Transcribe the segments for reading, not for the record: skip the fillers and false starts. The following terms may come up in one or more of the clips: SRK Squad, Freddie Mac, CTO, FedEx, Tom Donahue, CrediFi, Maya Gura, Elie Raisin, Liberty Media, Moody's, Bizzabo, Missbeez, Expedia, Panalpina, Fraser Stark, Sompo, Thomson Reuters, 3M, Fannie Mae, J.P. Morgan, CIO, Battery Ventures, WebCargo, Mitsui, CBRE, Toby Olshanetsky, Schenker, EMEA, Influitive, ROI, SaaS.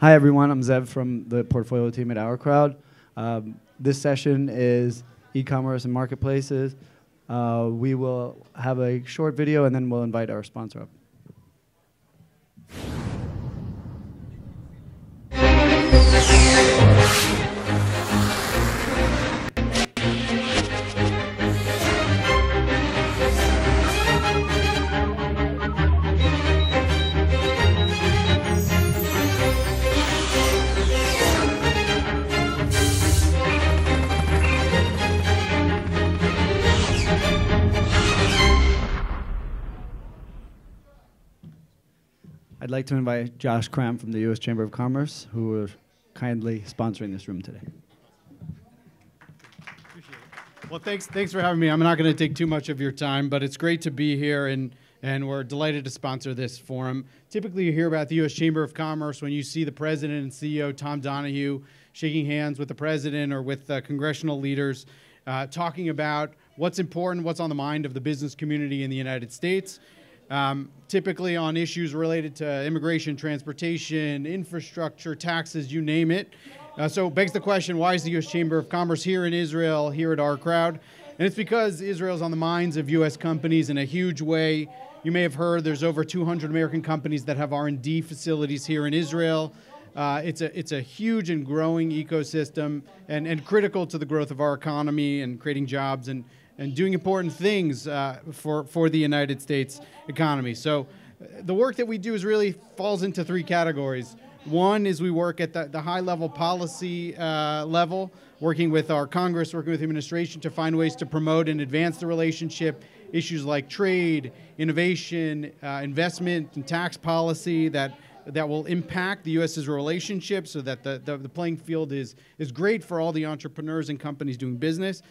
Hi, everyone. I'm Zev from the portfolio team at OurCrowd. This session is e-commerce and marketplaces. We will have a short video, and then we'll invite our sponsor up. I'd like to invite Josh Cram from the U.S. Chamber of Commerce, who are kindly sponsoring this room today. Appreciate it. Well, thanks for having me. I'm not going to take too much of your time, but it's great to be here, and we're delighted to sponsor this forum. Typically, you hear about the U.S. Chamber of Commerce when you see the president and CEO, Tom Donahue, shaking hands with the president or with congressional leaders, talking about what's important, what's on the mind of the business community in the United States. Typically on issues related to immigration, transportation, infrastructure, taxes, you name it. So it begs the question, why is the U.S. Chamber of Commerce here in Israel, here at OurCrowd? And it's because Israel's on the minds of U.S. companies in a huge way. You may have heard there's over 200 American companies that have R&D facilities here in Israel. It's a huge and growing ecosystem and critical to the growth of our economy and creating jobs and doing important things for the United States economy. So the work that we do is really falls into three categories. One is we work at the high-level policy level, working with our Congress, working with the administration to find ways to promote and advance the relationship, issues like trade, innovation, investment, and tax policy that will impact the U.S.'s relationship so that the playing field is great for all the entrepreneurs and companies doing business.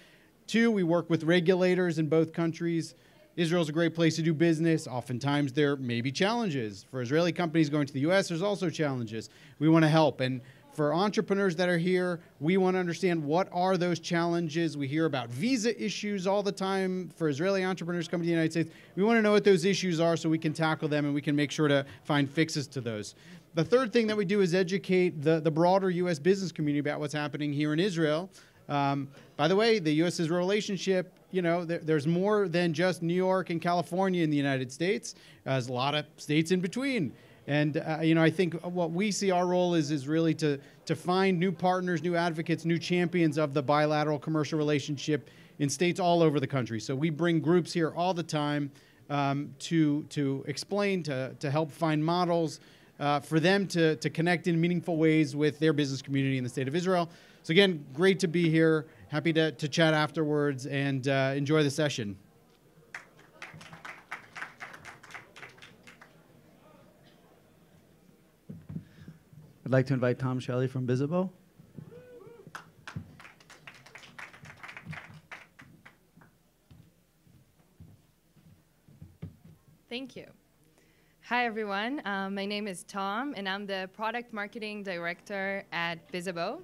Two, we work with regulators in both countries. Israel's a great place to do business. Oftentimes there may be challenges. For Israeli companies going to the U.S., there's also challenges. We want to help. And for entrepreneurs that are here, we want to understand what are those challenges. We hear about visa issues all the time for Israeli entrepreneurs coming to the United States. We want to know what those issues are so we can tackle them and we can make sure to find fixes to those. The third thing that we do is educate the broader U.S. business community about what's happening here in Israel. By the way, the U.S.'s relationship, you know, there's more than just New York and California in the United States. There's a lot of states in between. And, you know, I think what we see our role is really to find new partners, new advocates, new champions of the bilateral commercial relationship in states all over the country. So we bring groups here all the time to explain, to help find models for them to connect in meaningful ways with their business community in the state of Israel. So again, great to be here. Happy to chat afterwards and enjoy the session. I'd like to invite Tom Shelley from Bizzabo. Thank you. Hi, everyone. My name is Tom, and I'm the Product Marketing Director at Bizzabo,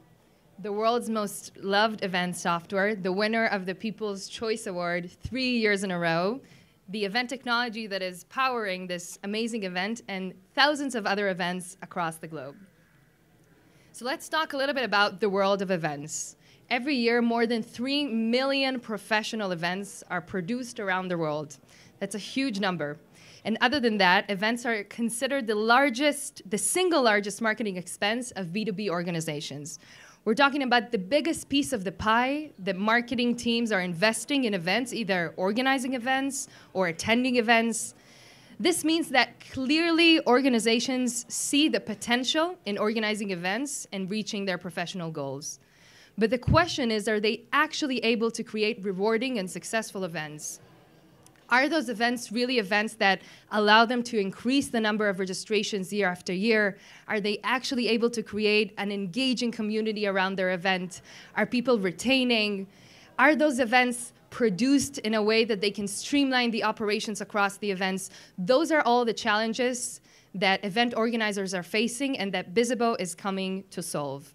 the world's most loved event software, the winner of the People's Choice Award 3 years in a row, the event technology that is powering this amazing event and thousands of other events across the globe. So let's talk a little bit about the world of events. Every year, more than 3 million professional events are produced around the world. That's a huge number. And other than that, events are considered the single largest marketing expense of B2B organizations. We're talking about the biggest piece of the pie that marketing teams are investing in events, either organizing events or attending events. This means that clearly organizations see the potential in organizing events and reaching their professional goals. But the question is, are they actually able to create rewarding and successful events? Are those events really events that allow them to increase the number of registrations year after year? Are they actually able to create an engaging community around their event? Are people retaining? Are those events produced in a way that they can streamline the operations across the events? Those are all the challenges that event organizers are facing and that Bizzabo is coming to solve.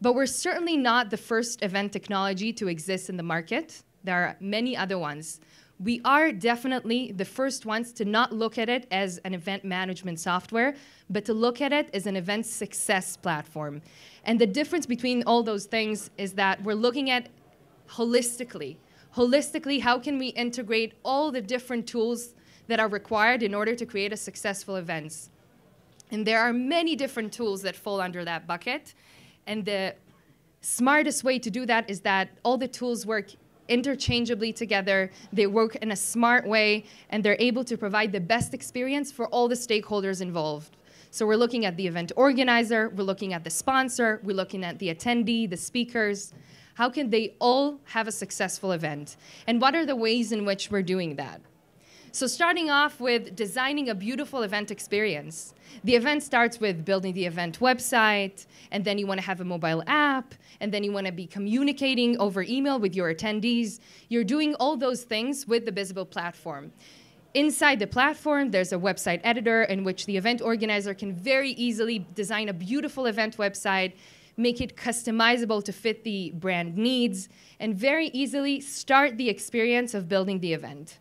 But we're certainly not the first event technology to exist in the market. There are many other ones. we are definitely the first ones to not look at it as an event management software, but to look at it as an event success platform. And the difference between all those things is that we're looking at holistically. Holistically, how can we integrate all the different tools that are required in order to create a successful event? And there are many different tools that fall under that bucket. And the smartest way to do that is that all the tools work interchangeably together, they work in a smart way, and they're able to provide the best experience for all the stakeholders involved. So we're looking at the event organizer, we're looking at the sponsor, we're looking at the attendee, the speakers. How can they all have a successful event? And what are the ways in which we're doing that? So starting off with designing a beautiful event experience. The event starts with building the event website, and then you want to have a mobile app, and then you want to be communicating over email with your attendees. You're doing all those things with the Bizzabo platform. Inside the platform, there's a website editor in which the event organizer can very easily design a beautiful event website, make it customizable to fit the brand needs, and very easily start the experience of building the event.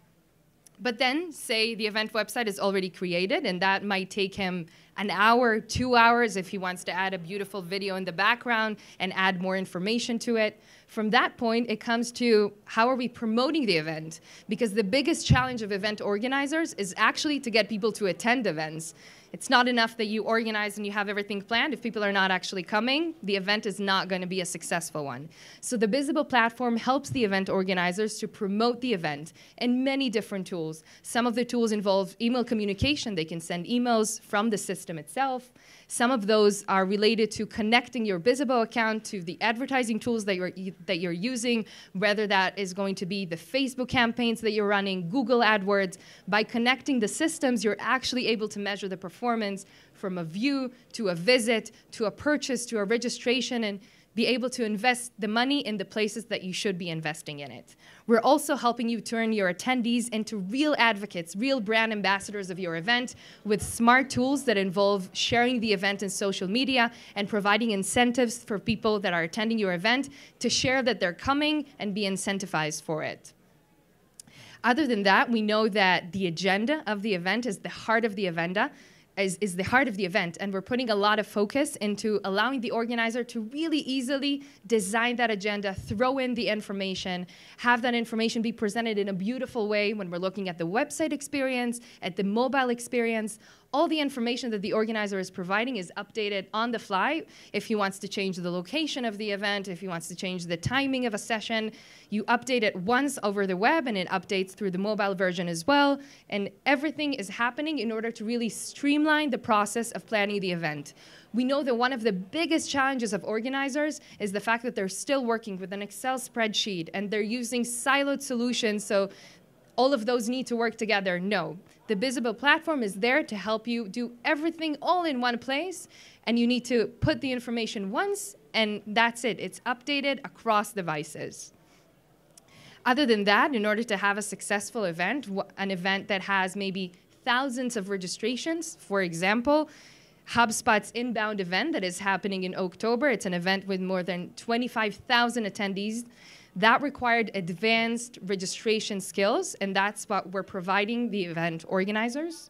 But then, say the event website is already created, and that might take him an hour, 2 hours, if he wants to add a beautiful video in the background and add more information to it. From that point, it comes to how are we promoting the event? Because the biggest challenge of event organizers is actually to get people to attend events. It's not enough that you organize and you have everything planned. If people are not actually coming, the event is not going to be a successful one. So the Bizzabo platform helps the event organizers to promote the event in many different tools. Some of the tools involve email communication. They can send emails from the system itself. Some of those are related to connecting your Bizzabo account to the advertising tools that you're using, whether that is going to be the Facebook campaigns that you're running, Google AdWords. By connecting the systems, you're actually able to measure the performance from a view to a visit to a purchase to a registration and be able to invest the money in the places that you should be investing in it. We're also helping you turn your attendees into real advocates, real brand ambassadors of your event with smart tools that involve sharing the event in social media and providing incentives for people that are attending your event to share that they're coming and be incentivized for it. Other than that, we know that the agenda of the event is the heart of the agenda. Is the heart of the event, and we're putting a lot of focus into allowing the organizer to really easily design that agenda, throw in the information, have that information be presented in a beautiful way when we're looking at the website experience, at the mobile experience. All the information that the organizer is providing is updated on the fly. If he wants to change the location of the event, if he wants to change the timing of a session, you update it once over the web, and it updates through the mobile version as well, and everything is happening in order to really streamline the process of planning the event. We know that one of the biggest challenges of organizers is the fact that they're still working with an Excel spreadsheet and they're using siloed solutions, so all of those need to work together. No. The Bizzabo platform is there to help you do everything all in one place, and you need to put the information once, and that's it. It's updated across devices. Other than that, in order to have a successful event, an event that has maybe thousands of registrations, for example, HubSpot's inbound event that is happening in October. It's an event with more than 25,000 attendees. That required advanced registration skills, and that's what we're providing the event organizers.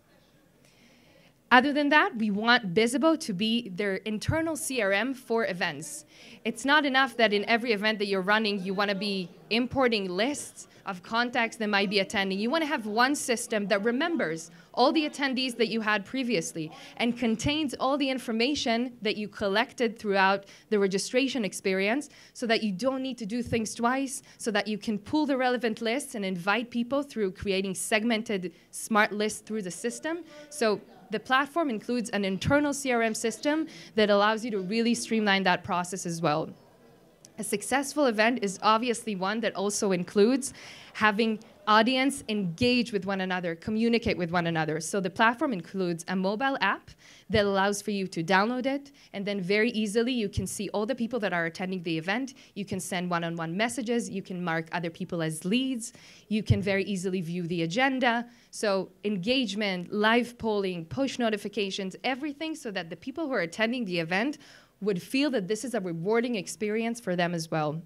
Other than that, we want Bizzabo to be their internal CRM for events. It's not enough that in every event that you're running, you want to be importing lists of contacts that might be attending. You want to have one system that remembers all the attendees that you had previously and contains all the information that you collected throughout the registration experience so that you don't need to do things twice, so that you can pull the relevant lists and invite people through creating segmented smart lists through the system. So the platform includes an internal CRM system that allows you to really streamline that process as well. A successful event is obviously one that also includes having audience engage with one another, communicate with one another. So the platform includes a mobile app that allows for you to download it, and then very easily you can see all the people that are attending the event. You can send one-on-one messages. You can mark other people as leads. You can very easily view the agenda. So engagement, live polling, push notifications, everything so that the people who are attending the event would feel that this is a rewarding experience for them as well.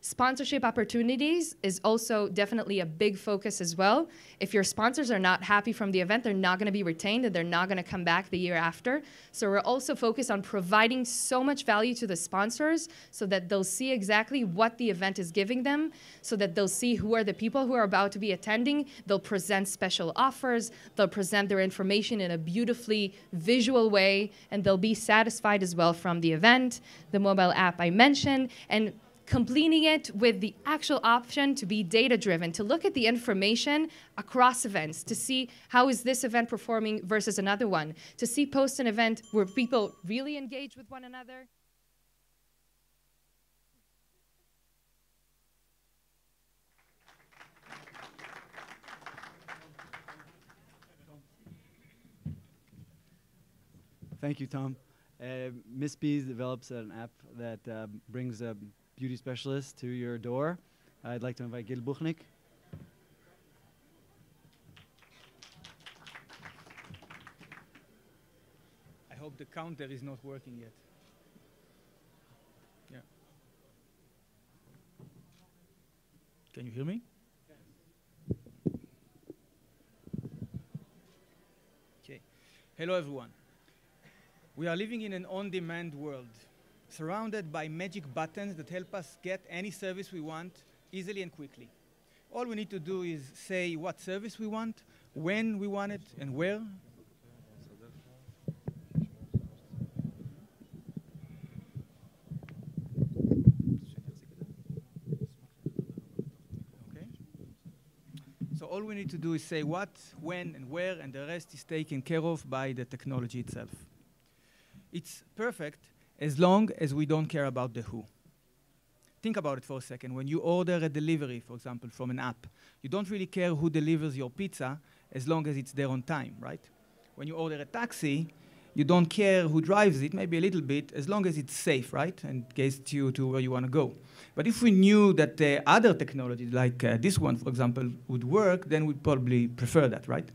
Sponsorship opportunities is also definitely a big focus as well. If your sponsors are not happy from the event, they're not going to be retained and they're not going to come back the year after. So we're also focused on providing so much value to the sponsors so that they'll see exactly what the event is giving them, so that they'll see who are the people who are about to be attending. They'll present special offers. They'll present their information in a beautifully visual way, and they'll be satisfied as well from the event. The mobile app I mentioned, and completing it with the actual option to be data-driven, to look at the information across events, to see how is this event performing versus another one, to see post an event where people really engage with one another. Thank you, Tom. Missbeez develops an app that brings a beauty specialist to your door. I'd like to invite Gil Buchnik. I hope the counter is not working yet. Yeah. Can you hear me? Okay. Hello, everyone. We are living in an on-demand world, surrounded by magic buttons that help us get any service we want easily and quickly. All we need to do is say what service we want, when we want it, and where. Okay. So all we need to do is say what, when, and where, and the rest is taken care of by the technology itself. It's perfect as long as we don't care about the who. Think about it for a second. When you order a delivery, for example, from an app, you don't really care who delivers your pizza as long as it's there on time, right? When you order a taxi, you don't care who drives it, maybe a little bit, as long as it's safe, right? And gets you to where you want to go. But if we knew that the other technologies, like this one, for example, would work, then we'd probably prefer that, right?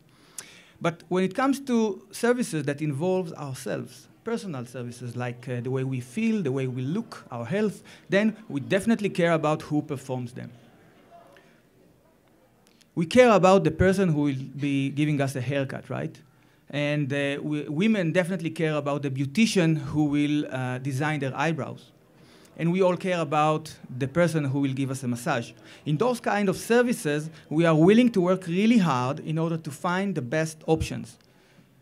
But when it comes to services that involve ourselves, personal services like the way we feel, the way we look, our health, then we definitely care about who performs them. We care about the person who will be giving us a haircut, right? And women definitely care about the beautician who will design their eyebrows. And we all care about the person who will give us a massage. In those kind of services, we are willing to work really hard in order to find the best options.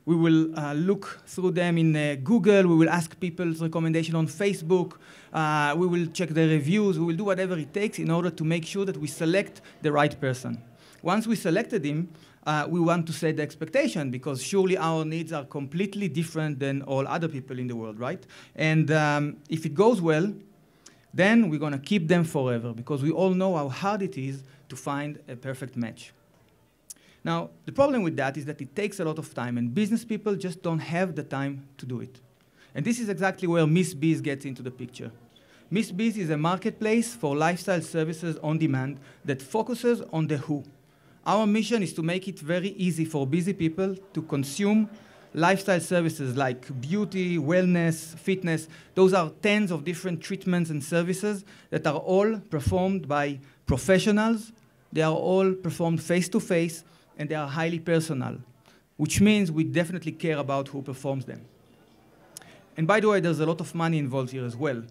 We will look through them in Google. We will ask people's recommendation on Facebook. We will check the reviews. We will do whatever it takes in order to make sure that we select the right person. Once we selected him, we want to set the expectation, because surely our needs are completely different than all other people in the world, right? And if it goes well, then we're going to keep them forever, because we all know how hard it is to find a perfect match. Now, the problem with that is that it takes a lot of time, and business people just don't have the time to do it. And this is exactly where Missbeez gets into the picture. Missbeez is a marketplace for lifestyle services on demand that focuses on the who. Our mission is to make it very easy for busy people to consume lifestyle services like beauty, wellness, fitness. Those are tens of different treatments and services that are all performed by professionals. They are all performed face-to-face, and they are highly personal, which means we definitely care about who performs them. And by the way, there's a lot of money involved here as well.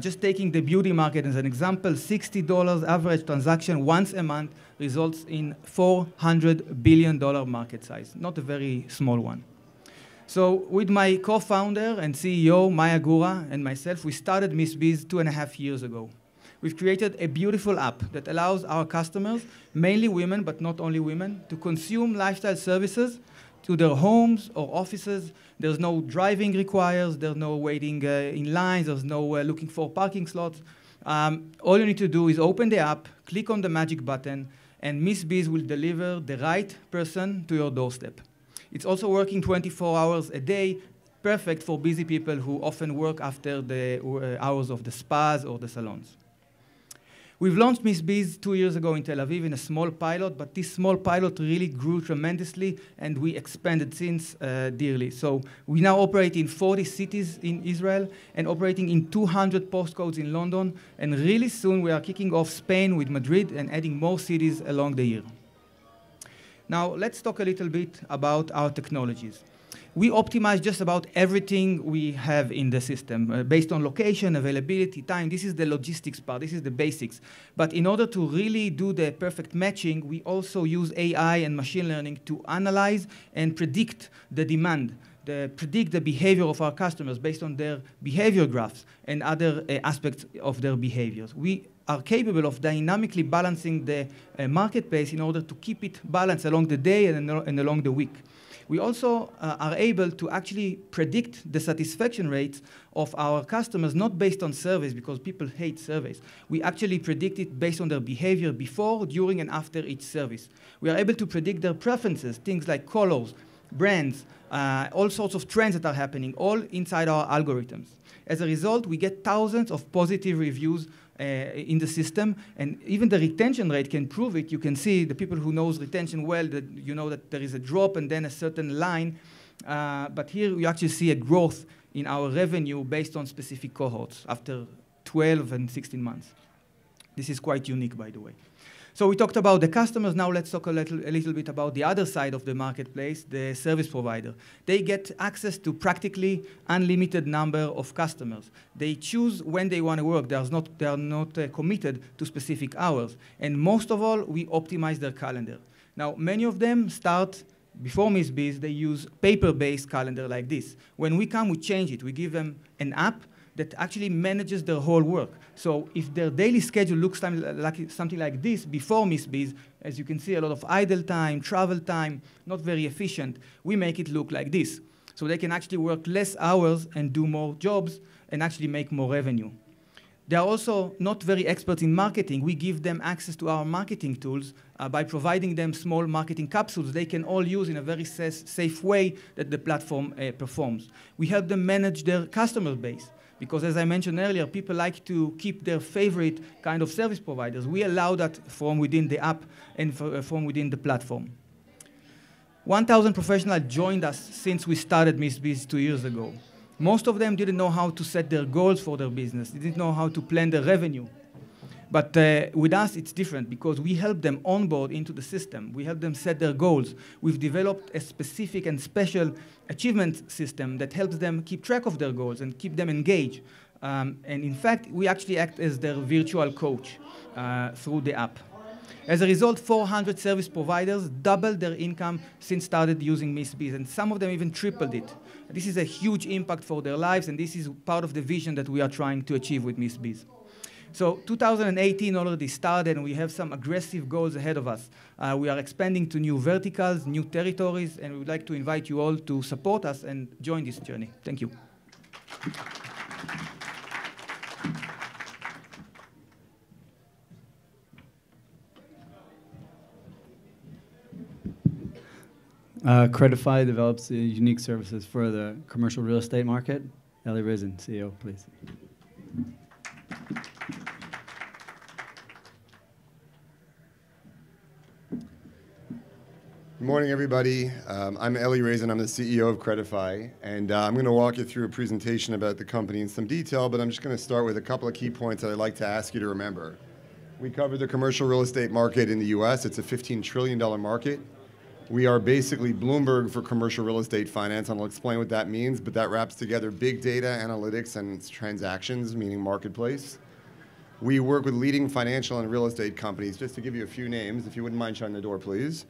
Just taking the beauty market as an example, $60 average transaction once a month results in $400 billion market size, not a very small one. So with my co-founder and CEO, Maya Gura, and myself, we started Missbeez 2.5 years ago. We've created a beautiful app that allows our customers, mainly women, but not only women, to consume lifestyle services to their homes or offices. There's no driving required. There's no waiting in lines. There's no looking for parking slots. All you need to do is open the app, click on the magic button, and Missbeez will deliver the right person to your doorstep. It's also working 24 hours a day, perfect for busy people who often work after the hours of the spas or the salons. We've launched Missbeez 2 years ago in Tel Aviv in a small pilot, but this small pilot really grew tremendously, and we expanded since dearly. So we now operate in 40 cities in Israel and operating in 200 postcodes in London. And really soon we are kicking off Spain with Madrid and adding more cities along the year. Now let's talk a little bit about our technologies. We optimize just about everything we have in the system based on location, availability, time. This is the logistics part. This is the basics. But in order to really do the perfect matching, we also use AI and machine learning to analyze and predict the demand, predict the behavior of our customers based on their behavior graphs and other aspects of their behaviors. We are capable of dynamically balancing the marketplace in order to keep it balanced along the day and along the week. We also are able to actually predict the satisfaction rates of our customers, not based on surveys, because people hate surveys. We actually predict it based on their behavior before, during, and after each service. We are able to predict their preferences, things like colors, brands, all sorts of trends that are happening, all inside our algorithms. As a result, we get thousands of positive reviews in the system, and even the retention rate can ProoV it. You can see the people who knows retention well, that you know that there is a drop and then a certain line. But here you actually see a growth in our revenue based on specific cohorts after 12 and 16 months. This is quite unique, by the way. So we talked about the customers. Now let's talk a little bit about the other side of the marketplace, the service provider. They get access to practically unlimited number of customers. They choose when they want to work. They are not committed to specific hours. And most of all, we optimize their calendar. Now, many of them start before Missbeez. They use paper-based calendar like this. When we come, we change it. We give them an app that actually manages their whole work. So if their daily schedule looks like something like this before Missbeez, as you can see, a lot of idle time, travel time, not very efficient, we make it look like this. So they can actually work less hours and do more jobs and actually make more revenue. They are also not very experts in marketing. We give them access to our marketing tools by providing them small marketing capsules they can all use in a very safe way that the platform performs. We help them manage their customer base, because as I mentioned earlier, people like to keep their favorite kind of service providers. We allow that from within the app and from within the platform. 1,000 professionals joined us since we started Missbeez 2 years ago. Most of them didn't know how to set their goals for their business. They didn't know how to plan their revenue. But with us, it's different, because we help them onboard into the system. We help them set their goals. We've developed a specific and special achievement system that helps them keep track of their goals and keep them engaged. And in fact, we actually act as their virtual coach through the app. As a result, 400 service providers doubled their income since started using Missbeez, and some of them even tripled it. This is a huge impact for their lives, and this is part of the vision that we are trying to achieve with Missbeez. So 2018 already started, and we have some aggressive goals ahead of us. We are expanding to new verticals, new territories, and we would like to invite you all to support us and join this journey. Thank you. CrediFi develops unique services for the commercial real estate market. Elie Raisin, CEO, please. Good morning, everybody. I'm Elie Raisin. I'm the CEO of CrediFi, and I'm going to walk you through a presentation about the company in some detail, but I'm just going to start with a couple of key points that I'd like to ask you to remember. We cover the commercial real estate market in the U.S. It's a $15 trillion market. We are basically Bloomberg for commercial real estate finance, and I'll explain what that means, but that wraps together big data, analytics, and transactions, meaning marketplace. We work with leading financial and real estate companies. Just to give you a few names, if you wouldn't mind shutting the door, please.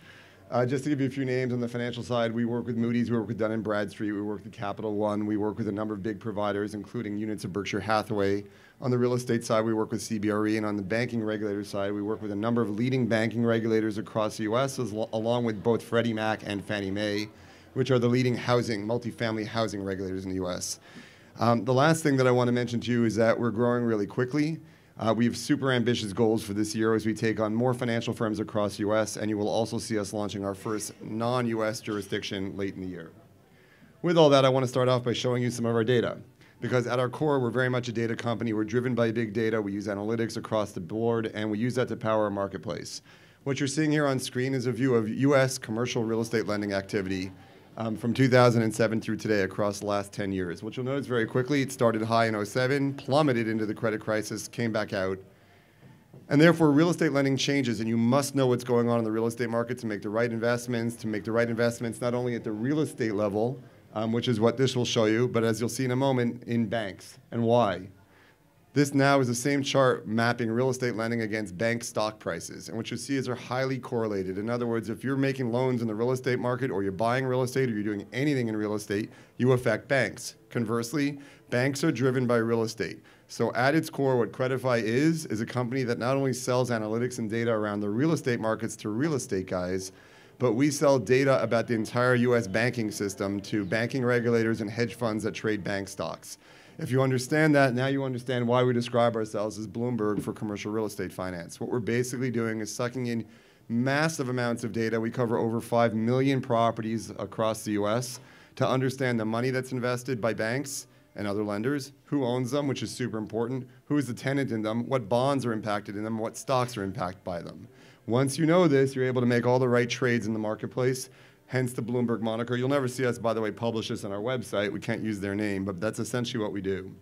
Just to give you a few names on the financial side, we work with Moody's, we work with Dun & Bradstreet, we work with Capital One, we work with a number of big providers, including units of Berkshire Hathaway. On the real estate side, we work with CBRE, and on the banking regulator side, we work with a number of leading banking regulators across the U.S., along with both Freddie Mac and Fannie Mae, which are the leading housing, multifamily housing regulators in the U.S. The last thing that I want to mention to you is that we're growing really quickly. We have super ambitious goals for this year as we take on more financial firms across the U.S., and you will also see us launching our first non-U.S. jurisdiction late in the year. With all that, I want to start off by showing you some of our data. because at our core, we're very much a data company. We're driven by big data. We use analytics across the board, and we use that to power our marketplace. What you're seeing here on screen is a view of US commercial real estate lending activity from 2007 through today across the last 10 years. What you'll notice very quickly, it started high in 2007, plummeted into the credit crisis, came back out. And therefore, real estate lending changes, and you must know what's going on in the real estate market to make the right investments, not only at the real estate level, which is what this will show you, but as you'll see in a moment, in banks. And why? This now is the same chart mapping real estate lending against bank stock prices. And what you see is they're highly correlated. In other words, if you're making loans in the real estate market, or you're buying real estate, or you're doing anything in real estate, you affect banks. Conversely, banks are driven by real estate. So at its core, what CrediFi is a company that not only sells analytics and data around the real estate markets to real estate guys, but we sell data about the entire US banking system to banking regulators and hedge funds that trade bank stocks. If you understand that, now you understand why we describe ourselves as Bloomberg for commercial real estate finance. What we're basically doing is sucking in massive amounts of data. We cover over 5 million properties across the US to understand the money that's invested by banks and other lenders, who owns them, which is super important, who is the tenant in them, what bonds are impacted in them, what stocks are impacted by them. Once you know this, you're able to make all the right trades in the marketplace, hence the Bloomberg moniker. You'll never see us, by the way, publish this on our website. We can't use their name, but that's essentially what we do.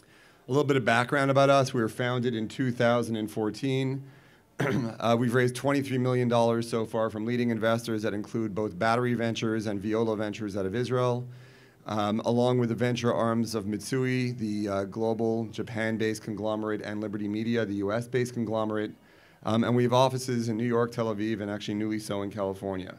A little bit of background about us. We were founded in 2014. We've raised $23 million so far from leading investors that include both Battery Ventures and Viola Ventures out of Israel. Along with the venture arms of Mitsui, the global Japan-based conglomerate, and Liberty Media, the US-based conglomerate. And we have offices in New York, Tel Aviv, and actually newly so in California.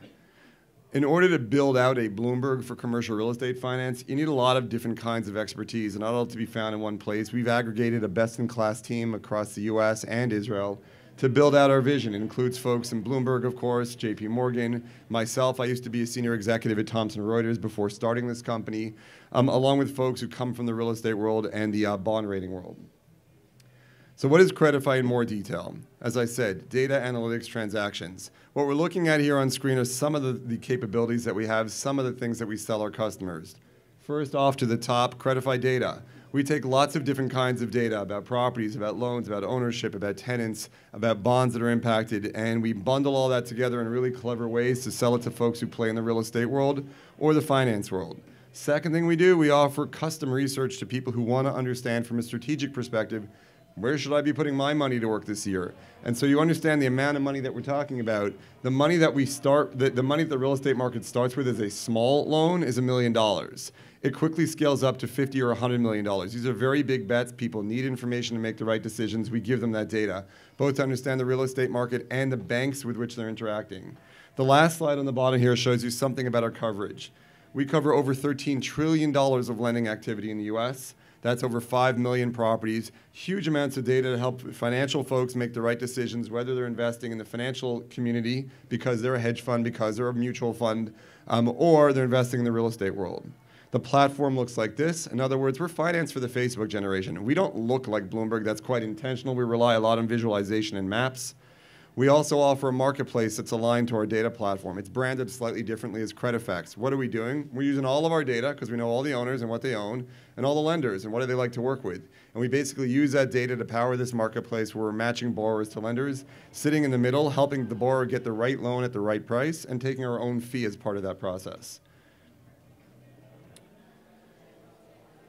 In order to build out a Bloomberg for commercial real estate finance, you need a lot of different kinds of expertise, and not all to be found in one place. We've aggregated a best-in-class team across the US and Israel to build out our vision. It includes folks in Bloomberg, of course, J.P. Morgan, myself. I used to be a senior executive at Thomson Reuters before starting this company, along with folks who come from the real estate world and the bond rating world. So what is CrediFi in more detail? As I said, data, analytics, transactions. What we're looking at here on screen are some of the capabilities that we have, some of the things that we sell our customers. First off to the top, CrediFi data. We take lots of different kinds of data about properties, about loans, about ownership, about tenants, about bonds that are impacted, and we bundle all that together in really clever ways to sell it to folks who play in the real estate world or the finance world. Second thing we do, we offer custom research to people who want to understand from a strategic perspective, where should I be putting my money to work this year? And so you understand the amount of money that we're talking about. The money that we start, the money that the real estate market starts with as a small loan is $1 million. It quickly scales up to $50 or $100 million. These are very big bets. People need information to make the right decisions. We give them that data, both to understand the real estate market and the banks with which they're interacting. The last slide on the bottom here shows you something about our coverage. We cover over $13 trillion of lending activity in the US. That's over 5 million properties, huge amounts of data to help financial folks make the right decisions, whether they're investing in the financial community because they're a hedge fund, because they're a mutual fund, or they're investing in the real estate world. The platform looks like this. In other words, we're financed for the Facebook generation. We don't look like Bloomberg. That's quite intentional. We rely a lot on visualization and maps. We also offer a marketplace that's aligned to our data platform. It's branded slightly differently as CrediFacts. What are we doing? We're using all of our data because we know all the owners and what they own and all the lenders and what do they like to work with. And we basically use that data to power this marketplace where we're matching borrowers to lenders, sitting in the middle, helping the borrower get the right loan at the right price, and taking our own fee as part of that process.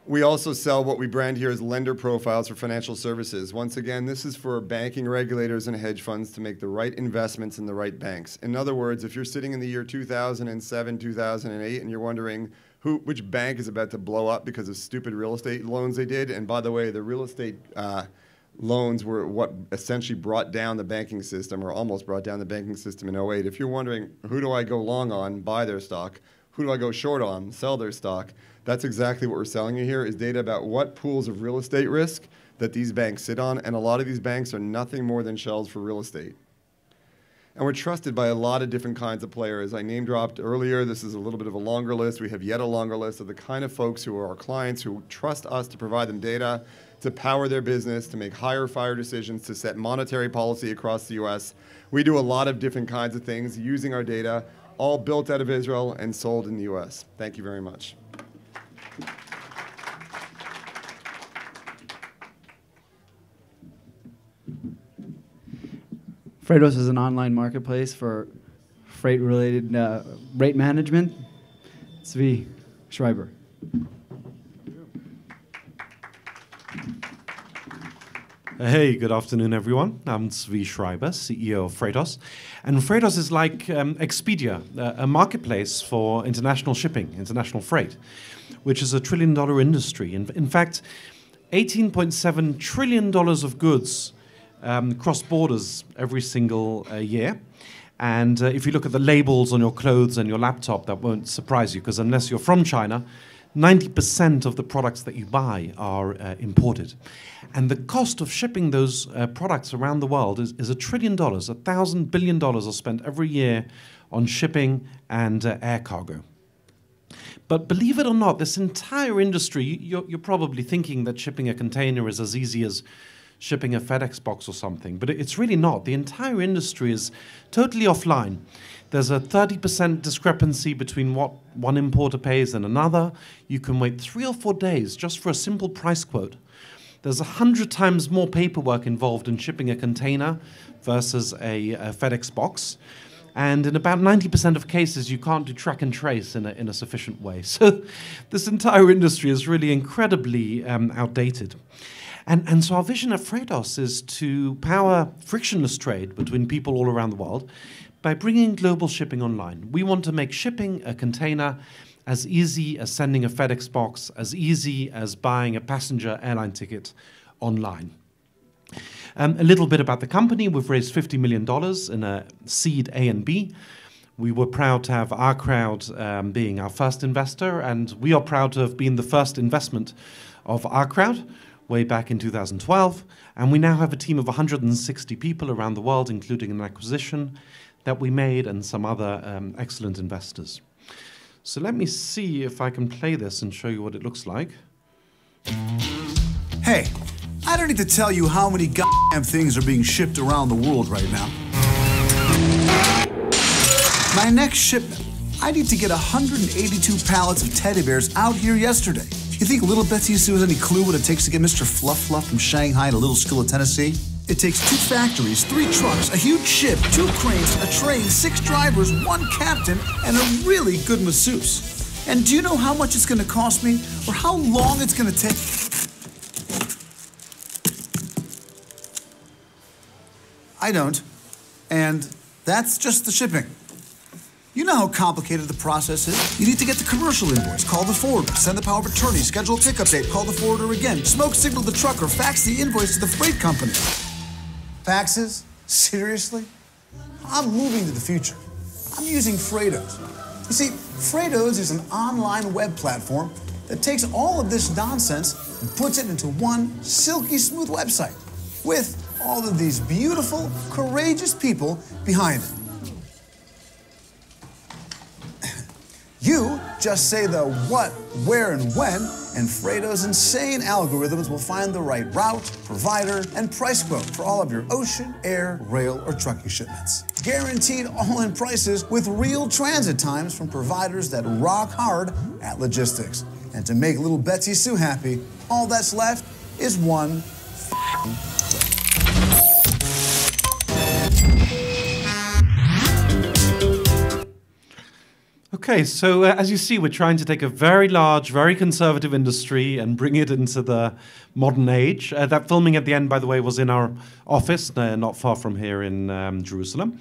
We also sell what we brand here as lender profiles for financial services. Once again, this is for banking regulators and hedge funds to make the right investments in the right banks. In other words, if you're sitting in the year 2007, 2008, and you're wondering which bank is about to blow up because of stupid real estate loans they did, and by the way, the real estate loans were what essentially brought down the banking system, or almost brought down the banking system in 2008. If you're wondering, who do I go long on, buy their stock? Who do I go short on, sell their stock? That's exactly what we're selling you here, is data about what pools of real estate risk that these banks sit on, and a lot of these banks are nothing more than shells for real estate. And we're trusted by a lot of different kinds of players. I name-dropped earlier. This is a little bit of a longer list. We have yet a longer list of the kind of folks who are our clients who trust us to provide them data to power their business, to make higher fire decisions, to set monetary policy across the US. We do a lot of different kinds of things using our data, all built out of Israel and sold in the US. Thank you very much. Freightos is an online marketplace for freight-related rate management. Zvi Schreiber. Hey, good afternoon, everyone. I'm Zvi Schreiber, CEO of Freightos. And Freightos is like Expedia, a marketplace for international shipping, international freight, which is a trillion-dollar industry. In fact, $18.7 trillion of goods cross borders every single year. And if you look at the labels on your clothes and your laptop, that won't surprise you, because unless you're from China, 90% of the products that you buy are imported. And the cost of shipping those products around the world is $1 trillion. $1,000 billion are spent every year on shipping and air cargo. But believe it or not, this entire industry, you're probably thinking that shipping a container is as easy as shipping a FedEx box or something, but it's really not. The entire industry is totally offline. There's a 30% discrepancy between what one importer pays and another. You can wait 3 or 4 days just for a simple price quote. There's 100 times more paperwork involved in shipping a container versus a FedEx box. And in about 90% of cases, you can't do track and trace in a sufficient way. So this entire industry is really incredibly outdated. And so our vision at Freightos is to power frictionless trade between people all around the world by bringing global shipping online. We want to make shipping a container as easy as sending a FedEx box, as easy as buying a passenger airline ticket online. A little bit about the company. We've raised $50 million in a seed A and B. We were proud to have OurCrowd being our first investor, and we are proud to have been the first investment of OurCrowd way back in 2012. And we now have a team of 160 people around the world, including an acquisition that we made and some other excellent investors. So let me see if I can play this and show you what it looks like. Hey, I don't need to tell you how many goddamn things are being shipped around the world right now. My next shipment, I need to get 182 pallets of teddy bears out here yesterday. You think little Betsy Sue has any clue what it takes to get Mr. Fluff Fluff from Shanghai to Little School of Tennessee? It takes 2 factories, 3 trucks, a huge ship, 2 cranes, a train, 6 drivers, 1 captain, and a really good masseuse. And do you know how much it's gonna cost me or how long it's gonna take? I don't. And that's just the shipping. You know how complicated the process is. You need to get the commercial invoice, call the forwarder, send the power of attorney, schedule a pickup date, call the forwarder again, smoke signal the trucker, fax the invoice to the freight company. Faxes? Seriously? I'm moving to the future. I'm using Freightos. You see, Freightos is an online web platform that takes all of this nonsense and puts it into one silky smooth website with all of these beautiful, courageous people behind it. You just say the what, where, and when, and Freightos' insane algorithms will find the right route, provider, and price quote for all of your ocean, air, rail, or trucking shipments. Guaranteed all-in prices with real transit times from providers that rock hard at logistics. And to make little Betsy Sue happy, all that's left is one f***ing click. Okay, so as you see, we're trying to take a very large, very conservative industry and bring it into the modern age. That filming at the end, by the way, was in our office, not far from here in Jerusalem.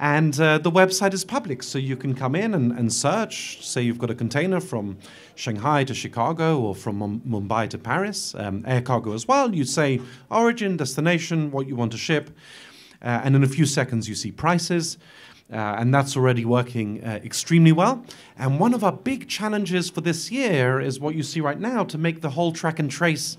And the website is public, so you can come in and search. Say you've got a container from Shanghai to Chicago or from Mumbai to Paris, air cargo as well. You say origin, destination, what you want to ship, and in a few seconds you see prices. And that's already working extremely well. And one of our big challenges for this year is what you see right now, to make the whole track and trace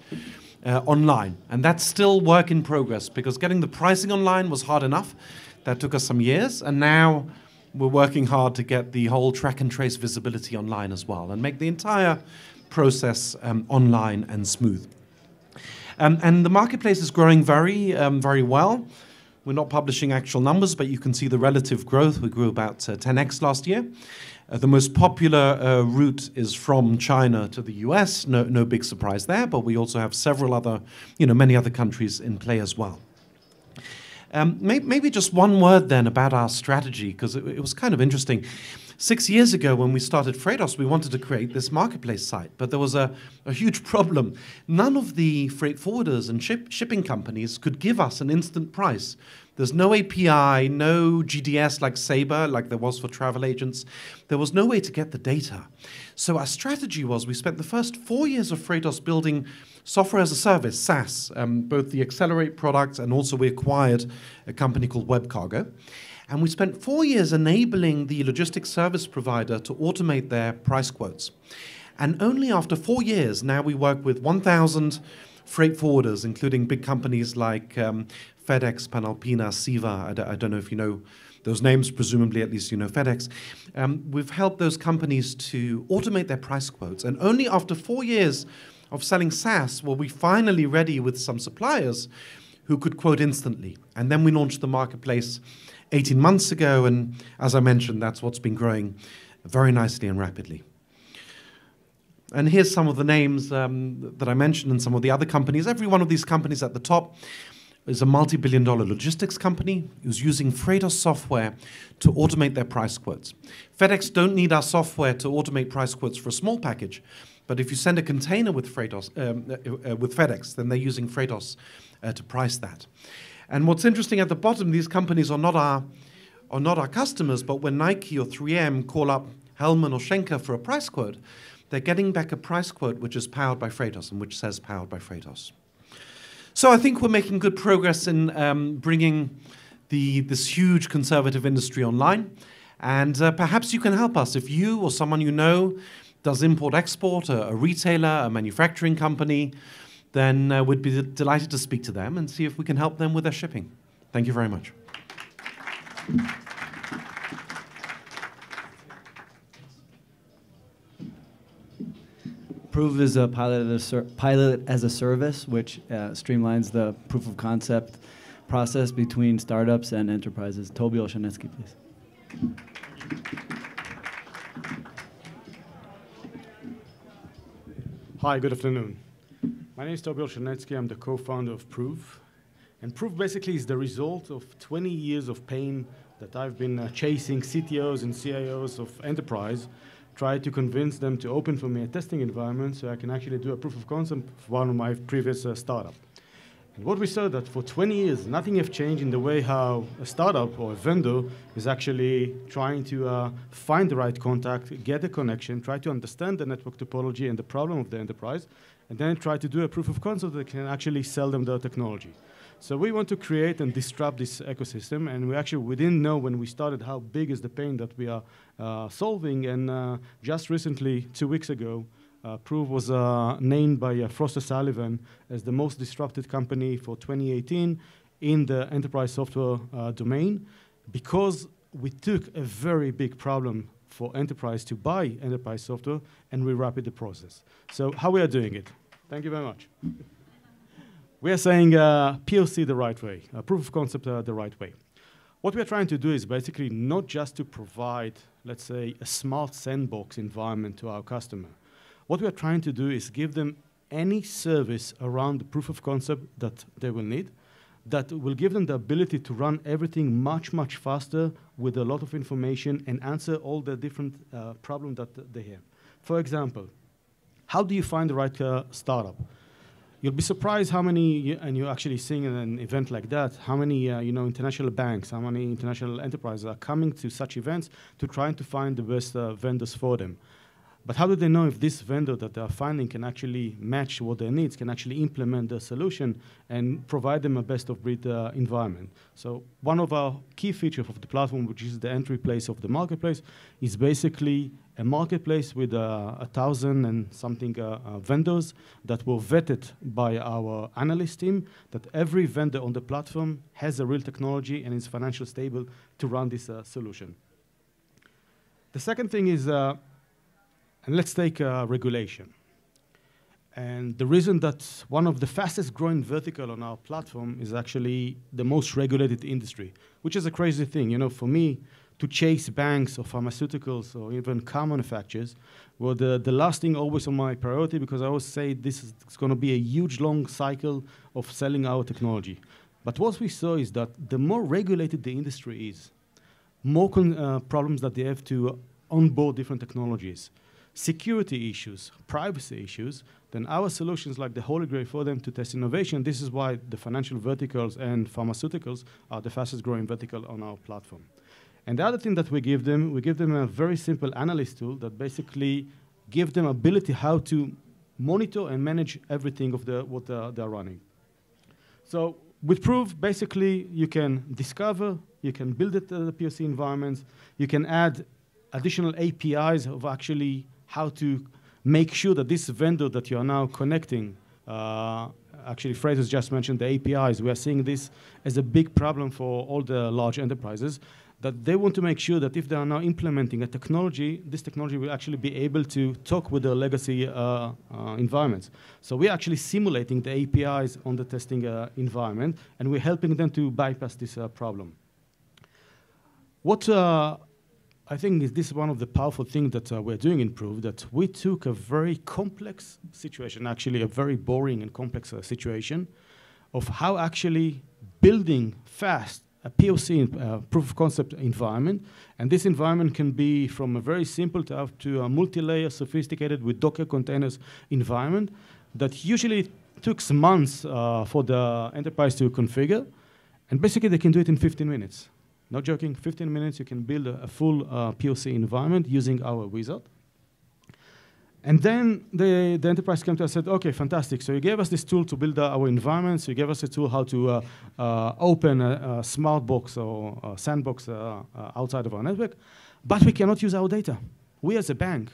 online. And that's still work in progress, because getting the pricing online was hard enough. That took us some years. And now we're working hard to get the whole track and trace visibility online as well and make the entire process online and smooth. And the marketplace is growing very, very well. We're not publishing actual numbers, but you can see the relative growth. We grew about 10x last year. The most popular route is from China to the US. No big surprise there, but we also have several other, many other countries in play as well. Maybe just one word then about our strategy, because it was kind of interesting. 6 years ago when we started Freightos, we wanted to create this marketplace site, but there was a huge problem. None of the freight forwarders and shipping companies could give us an instant price. There's no API, no GDS like Sabre, like there was for travel agents. There was no way to get the data. So our strategy was we spent the first 4 years of Freightos building software as a service, SaaS, both the Accelerate product and also we acquired a company called WebCargo. And we spent 4 years enabling the logistics service provider to automate their price quotes. And only after 4 years, now we work with 1,000 freight forwarders, including big companies like FedEx, Panalpina, Siva. I don't know if you know those names, presumably at least you know FedEx. We've helped those companies to automate their price quotes. And only after 4 years of selling SaaS were we finally ready with some suppliers who could quote instantly. And then we launched the marketplace 18 months ago, and as I mentioned, that's what's been growing very nicely and rapidly. And here's some of the names that I mentioned and some of the other companies. Every one of these companies at the top is a multi-billion-dollar logistics company who's using Freightos software to automate their price quotes. FedEx don't need our software to automate price quotes for a small package, but if you send a container with Freightos, with FedEx, then they're using Freightos to price that. And what's interesting at the bottom, these companies are not our customers, but when Nike or 3M call up Hellman or Schenker for a price quote, they're getting back a price quote which is powered by Freightos and which says powered by Freightos. So I think we're making good progress in bringing this huge conservative industry online. And perhaps you can help us if you or someone you know does import-export, a retailer, a manufacturing company, then we'd be delighted to speak to them and see if we can help them with their shipping. Thank you very much. ProoV is a pilot as a service, which streamlines the proof of concept process between startups and enterprises. Toby Olshanetsky, please. Hi, good afternoon. My name is Toby Olshanetsky. I'm the co-founder of ProoV. And ProoV basically is the result of 20 years of pain that I've been chasing CTOs and CIOs of enterprise, try to convince them to open for me a testing environment so I can actually do a proof of concept for one of my previous startup. And what we saw that for 20 years, nothing has changed in the way how a startup or a vendor is actually trying to find the right contact, get a connection, try to understand the network topology and the problem of the enterprise, and then try to do a proof of concept that can actually sell them their technology. So we want to create and disrupt this ecosystem, and we didn't know when we started how big is the pain that we are solving, and just recently, 2 weeks ago, ProoV was named by Frost & Sullivan as the most disrupted company for 2018 in the enterprise software domain, because we took a very big problem for enterprise to buy enterprise software, and we rapid the process. So how we are doing it? Thank you very much. We are saying POC the right way, proof of concept the right way. What we are trying to do is basically not just to provide, let's say, a smart sandbox environment to our customer. What we are trying to do is give them any service around the proof of concept that they will need, that will give them the ability to run everything much, much faster with a lot of information and answer all the different problems that they have. For example, how do you find the right startup? You'll be surprised how many, and you're actually seeing in an event like that, how many international banks, how many international enterprises are coming to such events to try to find the best vendors for them. But how do they know if this vendor that they're finding can actually match what their needs, can actually implement the solution and provide them a best-of-breed environment? So one of our key features of the platform, which is the entry place of the marketplace, is basically a marketplace with 1,000 and something vendors that were vetted by our analyst team, that every vendor on the platform has a real technology and is financially stable to run this solution. The second thing is, and let's take regulation. And the reason that one of the fastest growing vertical on our platform is actually the most regulated industry, which is a crazy thing. You know, for me, to chase banks or pharmaceuticals or even car manufacturers were the last thing always on my priority, because I always say this is going to be a huge long cycle of selling our technology. But what we saw is that the more regulated the industry is, more problems that they have to onboard different technologies, security issues, privacy issues, then our solutions like the Holy Grail for them to test innovation. This is why the financial verticals and pharmaceuticals are the fastest growing vertical on our platform. And the other thing that we give them a very simple analyst tool that basically gives them ability how to monitor and manage everything of what they're running. So with ProoV, basically, you can discover, you can build it to the POC environments, you can add additional APIs of actually how to make sure that this vendor that you are now connecting, actually Freightos just mentioned the APIs, we are seeing this as a big problem for all the large enterprises, that they want to make sure that if they are now implementing a technology, this technology will actually be able to talk with their legacy environments. So we're actually simulating the APIs on the testing environment, and we're helping them to bypass this problem. What I think is this one of the powerful things that we're doing in ProoV, that we took a very complex situation, actually a very boring and complex situation, of how actually building fast a POC proof of concept environment, and this environment can be from a very simple to a multi-layer, sophisticated with Docker containers environment that usually takes months for the enterprise to configure, and basically they can do it in 15 minutes. Not joking, 15 minutes you can build a full POC environment using our wizard. And then the enterprise came to us and said, okay, fantastic. So you gave us this tool to build our environments. You gave us a tool how to open a smart box or a sandbox outside of our network. But we cannot use our data. We as a bank,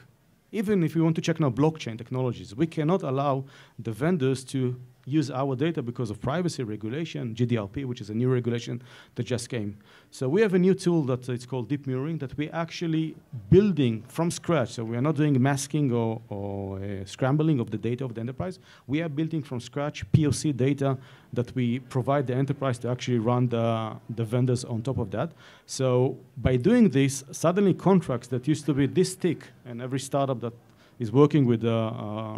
even if we want to check now blockchain technologies, we cannot allow the vendors to use our data because of privacy regulation, GDPR, which is a new regulation that just came. So we have a new tool that it's called deep mirroring that we're actually building from scratch. So we are not doing masking or scrambling of the data of the enterprise. We are building from scratch POC data that we provide the enterprise to actually run the vendors on top of that. So by doing this, suddenly contracts that used to be this thick, and every startup that is working with the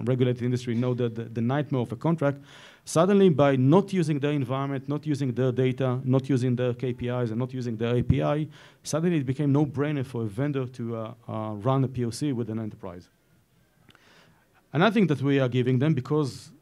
regulated industry know that the nightmare of a contract, suddenly by not using their environment, not using their data, not using their KPIs, and not using their API, suddenly it became no-brainer for a vendor to run a POC with an enterprise. Another thing that we are giving them, because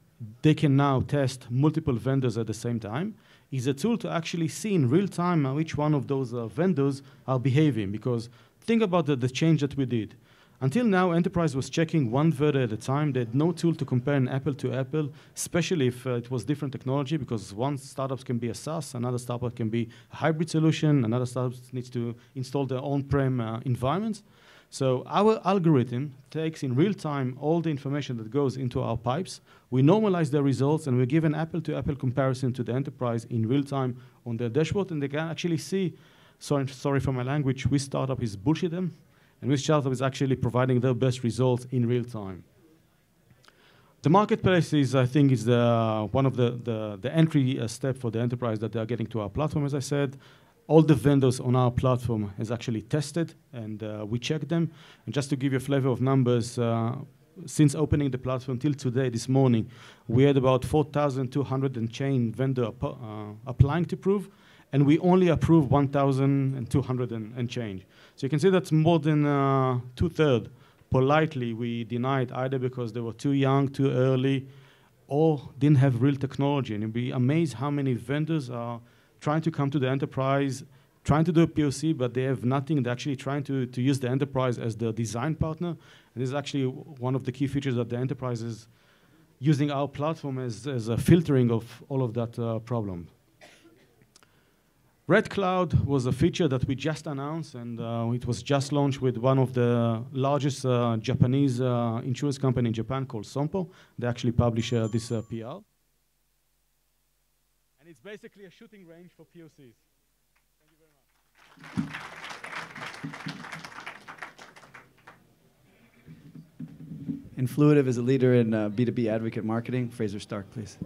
they can now test multiple vendors at the same time, is a tool to actually see in real time how each one of those vendors are behaving. Because think about the change that we did. Until now, enterprise was checking one vendor at a time. They had no tool to compare an apple to apple, especially if it was different technology, because one startup can be a SaaS, another startup can be a hybrid solution, another startup needs to install their on-prem environments. So our algorithm takes in real time all the information that goes into our pipes. We normalize the results, and we give an apple-to-apple comparison to the enterprise in real time on their dashboard, and they can actually see, sorry for my language, which startup is bullshit them, and which startup is actually providing their best results in real time. The marketplace is, I think, is one of the entry step for the enterprise that they are getting to our platform, as I said. All the vendors on our platform is actually tested, and we check them. And just to give you a flavor of numbers, since opening the platform till today, this morning, we had about 4,200 and chain vendor applying to ProoV. And we only approve 1,200 and change. So you can see that's more than two-thirds. Politely, we denied either because they were too young, too early, or didn't have real technology. And you'd be amazed how many vendors are trying to come to the enterprise, trying to do a POC, but they have nothing. They're actually trying to use the enterprise as their design partner. And this is actually one of the key features that the enterprise is using our platform as a filtering of all of that problem. Red Cloud was a feature that we just announced, and it was just launched with one of the largest Japanese insurance company in Japan called Sompo. They actually publish this PR. And it's basically a shooting range for POCs. Thank you very much. Influitive is a leader in B2B advocate marketing. Fraser Stark, please.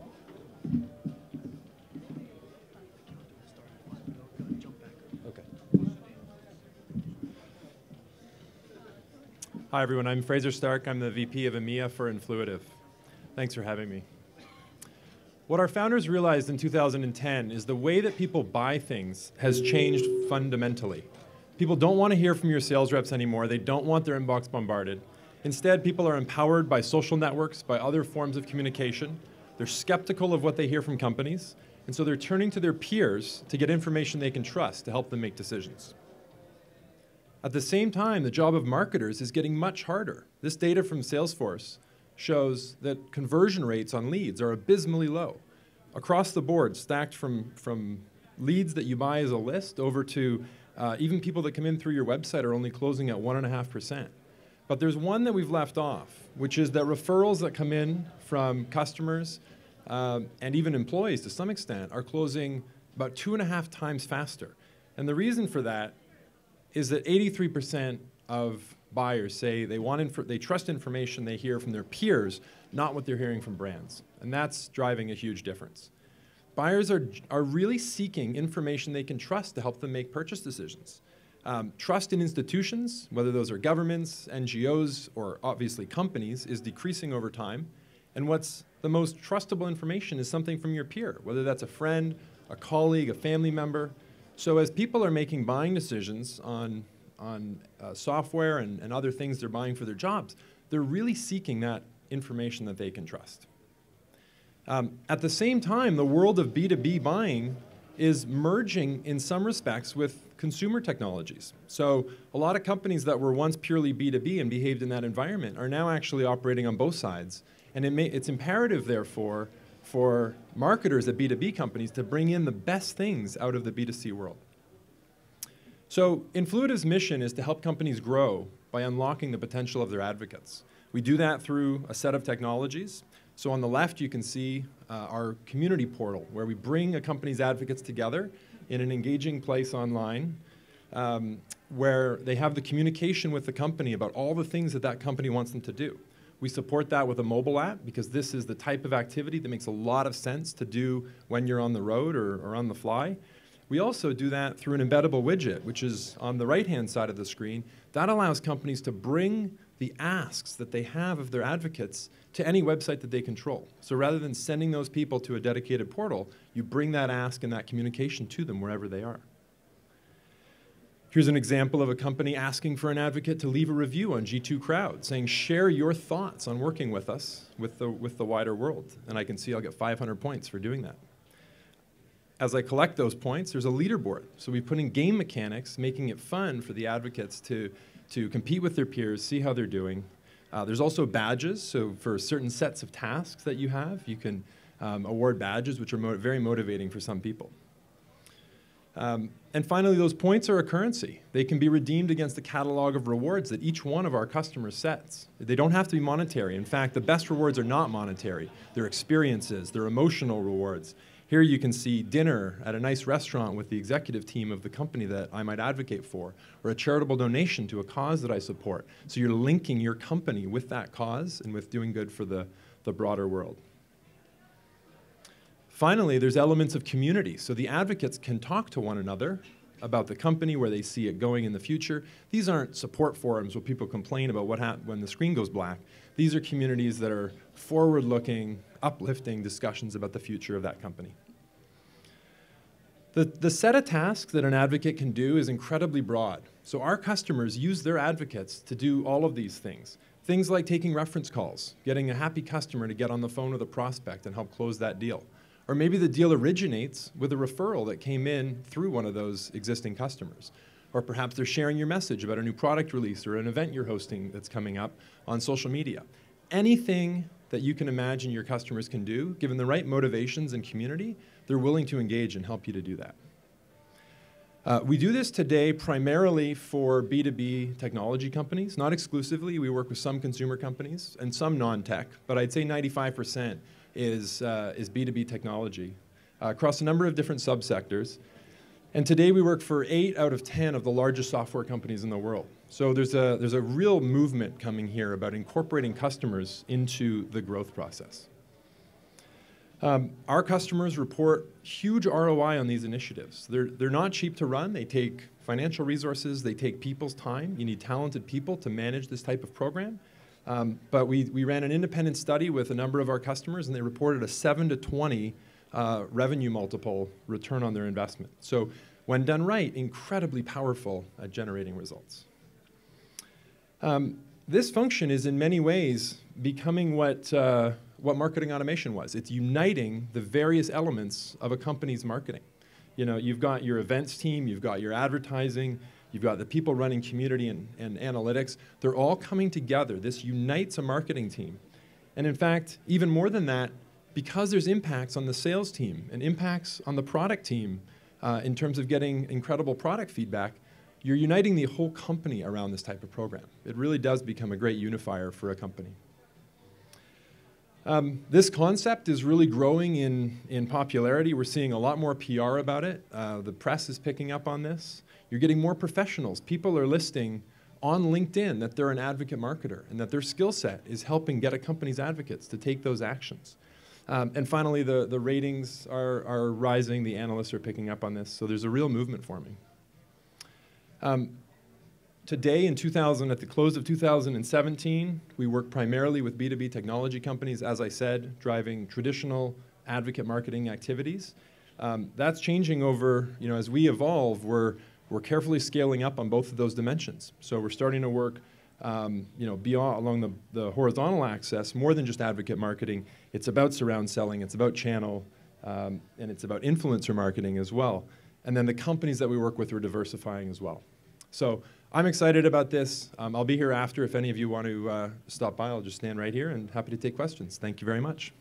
Hi, everyone. I'm Fraser Stark. I'm the VP of EMEA for Influitive. Thanks for having me. What our founders realized in 2010 is the way that people buy things has changed fundamentally. People don't want to hear from your sales reps anymore. They don't want their inbox bombarded. Instead, people are empowered by social networks, by other forms of communication. They're skeptical of what they hear from companies, and so they're turning to their peers to get information they can trust to help them make decisions. At the same time, the job of marketers is getting much harder. This data from Salesforce shows that conversion rates on leads are abysmally low. Across the board, stacked from leads that you buy as a list over to even people that come in through your website are only closing at 1.5%. But there's one that we've left off, which is that referrals that come in from customers and even employees to some extent are closing about 2.5 times faster. And the reason for that is that 83% of buyers say they want they trust information they hear from their peers, not what they're hearing from brands. And that's driving a huge difference. Buyers are really seeking information they can trust to help them make purchase decisions. Trust in institutions, whether those are governments, NGOs, or obviously companies, is decreasing over time. And what's the most trustable information is something from your peer, whether that's a friend, a colleague, a family member. So as people are making buying decisions on software and other things they're buying for their jobs, they're really seeking that information that they can trust. At the same time, the world of B2B buying is merging in some respects with consumer technologies. So a lot of companies that were once purely B2B and behaved in that environment are now actually operating on both sides. And it's imperative, therefore, for marketers at B2B companies to bring in the best things out of the B2C world. So Influitive's mission is to help companies grow by unlocking the potential of their advocates. We do that through a set of technologies. So on the left, you can see our community portal, where we bring a company's advocates together in an engaging place online, where they have the communication with the company about all the things that that company wants them to do. We support that with a mobile app, because this is the type of activity that makes a lot of sense to do when you're on the road or on the fly. We also do that through an embeddable widget, which is on the right-hand side of the screen. That allows companies to bring the asks that they have of their advocates to any website that they control. So rather than sending those people to a dedicated portal, you bring that ask and that communication to them wherever they are. Here's an example of a company asking for an advocate to leave a review on G2 Crowd, saying, share your thoughts on working with us, with the wider world. And I can see I'll get 500 points for doing that. As I collect those points, there's a leaderboard. So we put in game mechanics, making it fun for the advocates to compete with their peers, see how they're doing. There's also badges. So for certain sets of tasks that you have, you can award badges, which are very motivating for some people. And finally, those points are a currency. They can be redeemed against a catalog of rewards that each one of our customers sets. They don't have to be monetary. In fact, the best rewards are not monetary. They're experiences, they're emotional rewards. Here you can see dinner at a nice restaurant with the executive team of the company that I might advocate for, or a charitable donation to a cause that I support. So you're linking your company with that cause and with doing good for the broader world. Finally, there's elements of community. So the advocates can talk to one another about the company, where they see it going in the future. These aren't support forums where people complain about what happened when the screen goes black. These are communities that are forward-looking, uplifting discussions about the future of that company. The set of tasks that an advocate can do is incredibly broad. So our customers use their advocates to do all of these things. Things like taking reference calls, getting a happy customer to get on the phone with a prospect and help close that deal. Or maybe the deal originates with a referral that came in through one of those existing customers. Or perhaps they're sharing your message about a new product release or an event you're hosting that's coming up on social media. Anything that you can imagine your customers can do, given the right motivations and community, they're willing to engage and help you to do that. We do this today primarily for B2B technology companies, not exclusively. We work with some consumer companies and some non-tech, but I'd say 95% is B2B technology across a number of different subsectors. And today we work for 8 out of 10 of the largest software companies in the world. So there's a real movement coming here about incorporating customers into the growth process. Our customers report huge ROI on these initiatives. They're not cheap to run. They take financial resources. They take people's time. You need talented people to manage this type of program. But we ran an independent study with a number of our customers, and they reported a 7 to 20 revenue multiple return on their investment. So when done right, incredibly powerful at generating results. This function is in many ways becoming what marketing automation was. It's uniting the various elements of a company's marketing. You know, you've got your events team, you've got your advertising, you've got the people running community and analytics. They're all coming together. This unites a marketing team. And in fact, even more than that, because there's impacts on the sales team and impacts on the product team in terms of getting incredible product feedback, you're uniting the whole company around this type of program. It really does become a great unifier for a company. This concept is really growing in popularity. We're seeing a lot more PR about it. The press is picking up on this. You're getting more professionals. People are listing on LinkedIn that they're an advocate marketer and that their skill set is helping get a company's advocates to take those actions. And finally, the ratings are rising. The analysts are picking up on this. So there's a real movement forming. Today, at the close of 2017, we work primarily with B2B technology companies, as I said, driving traditional advocate marketing activities. That's changing over, you know, as we evolve, we're carefully scaling up on both of those dimensions. So we're starting to work you know, along the horizontal axis, more than just advocate marketing. It's about surround selling, it's about channel, and it's about influencer marketing as well. And then the companies that we work with are diversifying as well. So I'm excited about this. I'll be here after. If any of you want to stop by, I'll just stand right here and happy to take questions. Thank you very much.